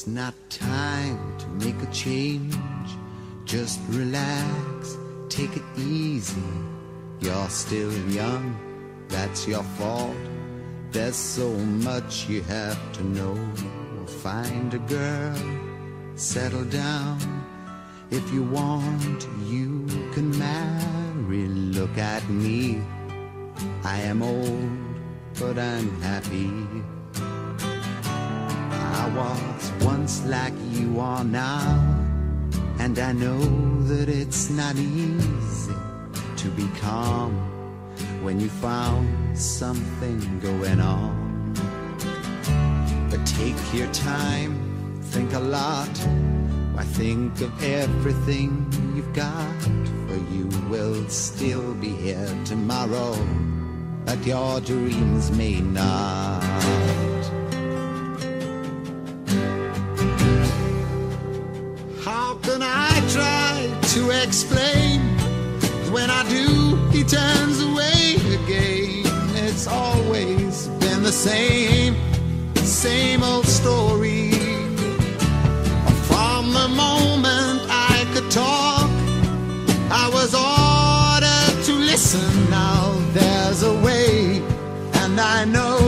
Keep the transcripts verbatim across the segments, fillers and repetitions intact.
It's not time to make a change. Just relax, take it easy. You're still young, that's your fault. There's so much you have to know. Find a girl, settle down. If you want, you can marry. Look at me, I am old, but I'm happy. I was once like you are now, and I know that it's not easy to be calm when you found something going on. But take your time, think a lot. Why, think of everything you've got, for you will still be here tomorrow, but your dreams may not. And I try to explain, when I do, he turns away again. It's always been the same, same old story. From the moment I could talk, I was ordered to listen. Now there's a way, and I know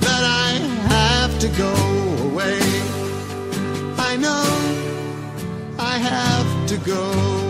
that I have to go away. I know I have to go.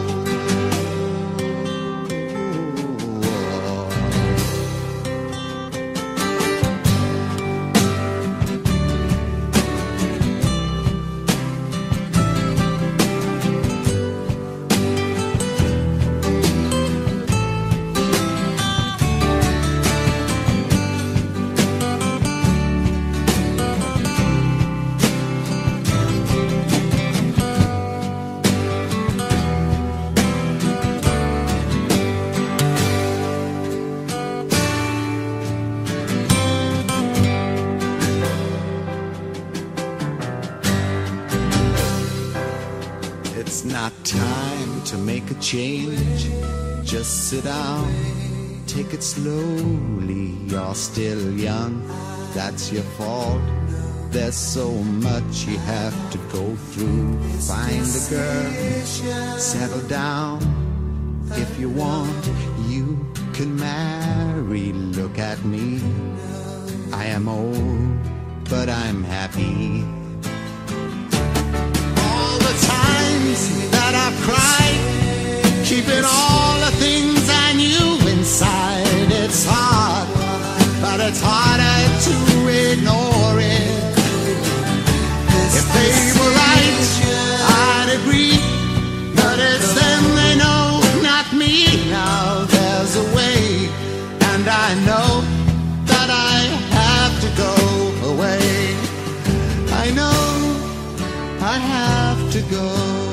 It's not time to make a change. Just sit down, take it slowly. You're still young, that's your fault. There's so much you have to go through. Find a girl, settle down. If you want, you can marry. Look at me, I am old, but I'm happy. That I've cried, keeping all the things I knew inside. It's hard, but it's harder to ignore it. If they were right, I'd agree, but it's them they know, not me. Now there's a way, and I know that I have to go away. I know I have to go.